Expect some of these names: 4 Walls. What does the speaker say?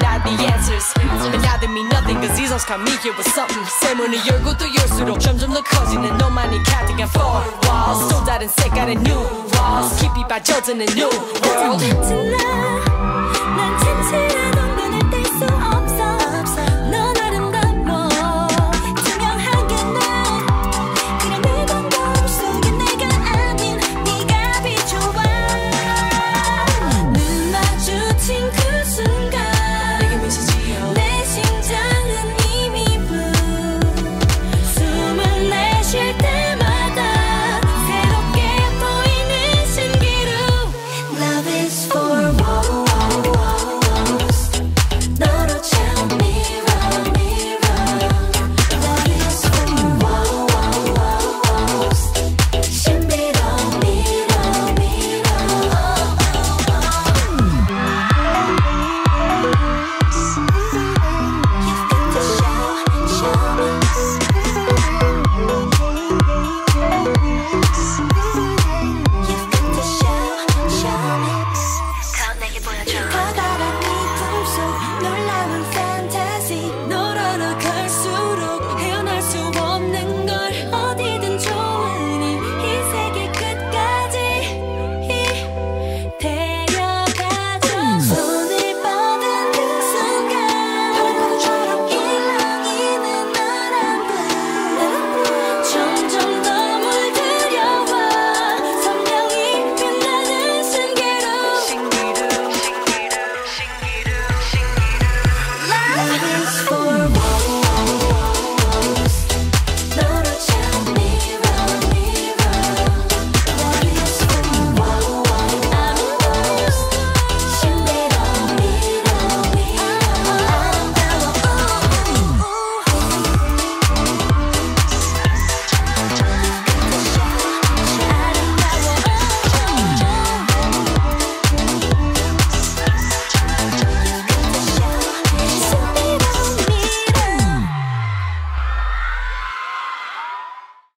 not the answers. And now they mean nothing cause these songs got me here with something. Same when your go to your suit, 점점 더 커지는 너만이 가득한 4 walls. 또 다른 색깔의 new walls. 깊이 빠져드는 new world.